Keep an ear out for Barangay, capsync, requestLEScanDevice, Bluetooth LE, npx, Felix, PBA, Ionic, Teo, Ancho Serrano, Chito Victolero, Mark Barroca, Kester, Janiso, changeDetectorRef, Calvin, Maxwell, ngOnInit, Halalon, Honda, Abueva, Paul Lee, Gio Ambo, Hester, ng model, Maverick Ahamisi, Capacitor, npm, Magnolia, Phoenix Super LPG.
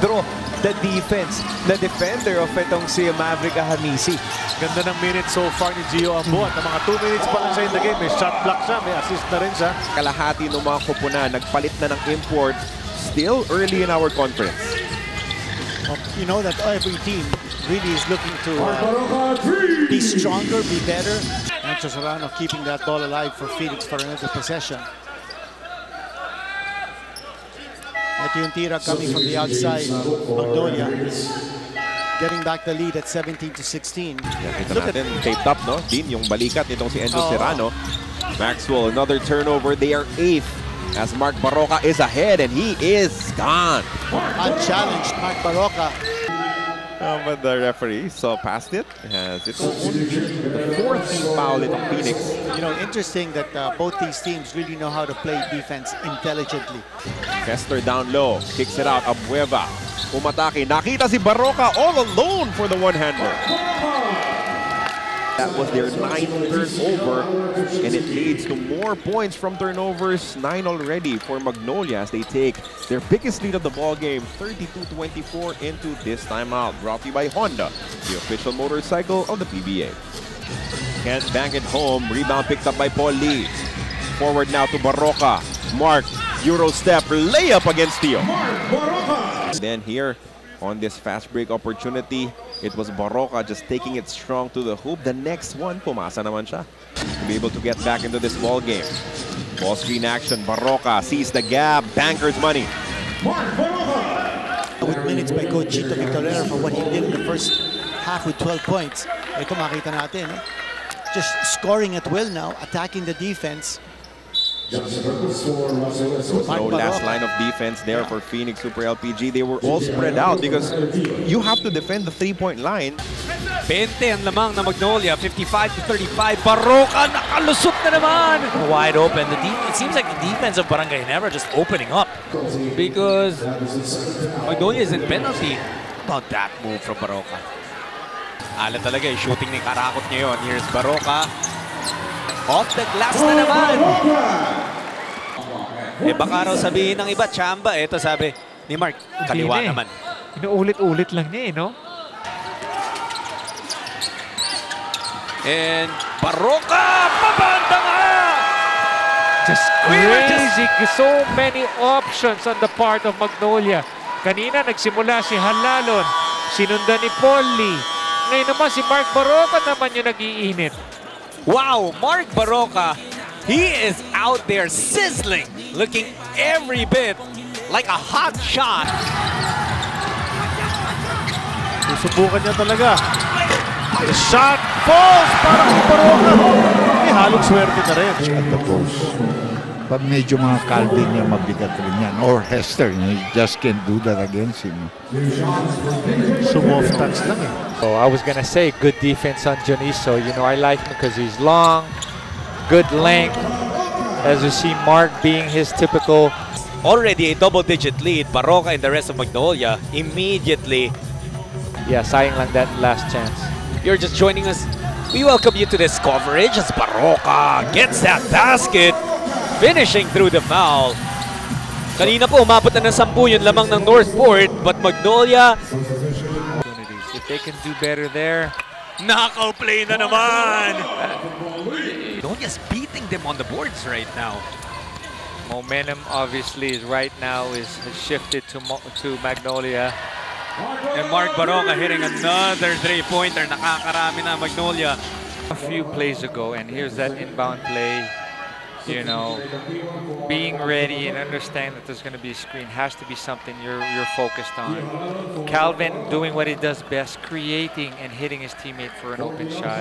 withdraw the defense, the defender of itong si Maverick Ahamisi. Ganda ng minutes so far ni Gio Ambo. At mga 2 minutes pa lang siya in the game. May shot block siya, may assist na rin siya. Kalahati ng mga kupuna, nagpalit na ng import. Still early in our conference. You know that every team really is looking to be stronger, be better. Ancho Serrano keeping that ball alive for Felix for another possession. At yung tira coming from the outside, Magnolia getting back the lead at 17-16. Yeah, ito natin, taped up, no? Din, yung balikat nitong si Ancho Serrano. Maxwell, another turnover. They are 8th as Mark Barroca is ahead and he is gone. Unchallenged, Mark Barroca. But the referee saw past it as it's the 4th foul in Phoenix. You know, interesting that both these teams really know how to play defense intelligently. Kester down low, kicks it out, Abueva, umatake, nakita si Barroca all alone for the one-hander. That was their 9th turnover, and it leads to more points from turnovers, 9 already for Magnolia as they take their biggest lead of the ball game, 32-24 into this timeout. Brought to you by Honda, the official motorcycle of the PBA. Can't bank it home, rebound picked up by Paul Lee. Forward now to Barroca, Mark, Euro step, layup against Teo. Then here on this fast break opportunity, it was Barroca just taking it strong to the hoop. The next one, pumasa naman siya. To be able to get back into this ball game. Ball screen action, Barroca sees the gap, bankers money. With minutes by coach Chito Victolero for what he did in the first half with 12 points. Ito makita natin, just scoring at will now, attacking the defense. No last line of defense there for Phoenix Super LPG. They were all spread out because you have to defend the three-point line. 20 ang lamang na Magnolia, 55-35. Barroca nakalusot na naman! Wide open. It seems like the defense of Barangay never just opening up because Magnolia is in penalty. About that move from Barroca. Ala talaga, shooting ni Karakot niya yun. Here's Barroca. Off the glass na naman! Eh baka raw sabihin ng iba, chamba. Ito sabi ni Mark, kaliwa naman. Inuulit-ulit lang niya eh, no? And Barroca! Pabanda nga! Just crazy! So many options on the part of Magnolia. Kanina nagsimula si Halalon, sinundan ni Paul Lee. Ngayon naman si Mark Barroca naman yung nag-iinit. Wow, Mark Barroca, he is out there sizzling, looking every bit like a hot shot. Susubukan niya talaga. The shot falls para si Barroca. May halong swerte na rin. At the post, pag medyo mga Calvin niya mabigat rin yan, or Hester, you just can't do that against him. So off touch lang eh. Oh, I was going to say good defense on Janiso. You know, I like him because he's long, good length. As you see, Mark being his typical. Already a double-digit lead. Barroca and the rest of Magnolia immediately. Yeah, sayang lang that last chance. If you're just joining us, we welcome you to this coverage as Barroca gets that basket, finishing through the foul. Kanina po, umabot na ng 10 yun lamang ng Northport, but Magnolia. If they can do better there. Knockout play na naman! Donia's beating them on the boards right now. Momentum obviously is right now has shifted to Magnolia. And Mark Barroca hitting another three-pointer. Nakakarami na Magnolia. A few plays ago, and here's that inbound play. You know, being ready and understand that there's going to be a screen has to be something you're focused on. Calvin doing what he does best, creating and hitting his teammate for an open shot.